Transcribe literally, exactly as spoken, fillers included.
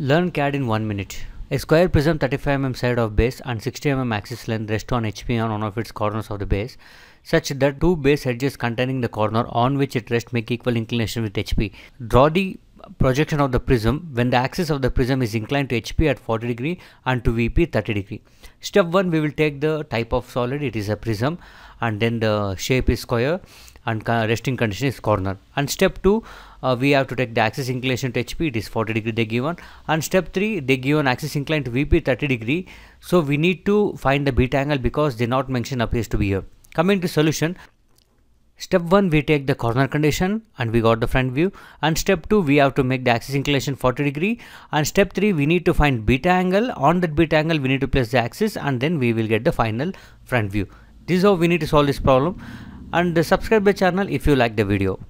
Learn C A D in one minute. A square prism thirty-five millimeter side of base and sixty millimeter axis length rest on H P on one of its corners of the base, such that two base edges containing the corner on which it rests make equal inclination with H P. Draw the projection of the prism when the axis of the prism is inclined to H P at forty degree and to V P thirty degree. Step one, we will take the type of solid, it is a prism, and then the shape is square and resting condition is corner. And step two, uh, we have to take the axis inclination to H P, it is forty degree they given, and step three, they given axis inclined to V P thirty degree, so we need to find the beta angle because the not mentioned appears to be here. Coming to solution, step one, we take the corner condition and we got the front view, and step two, we have to make the axis inclination forty degree, and step three, we need to find beta angle. On that beta angle we need to place the axis and then we will get the final front view. This is how we need to solve this problem. And subscribe to the channel if you like the video.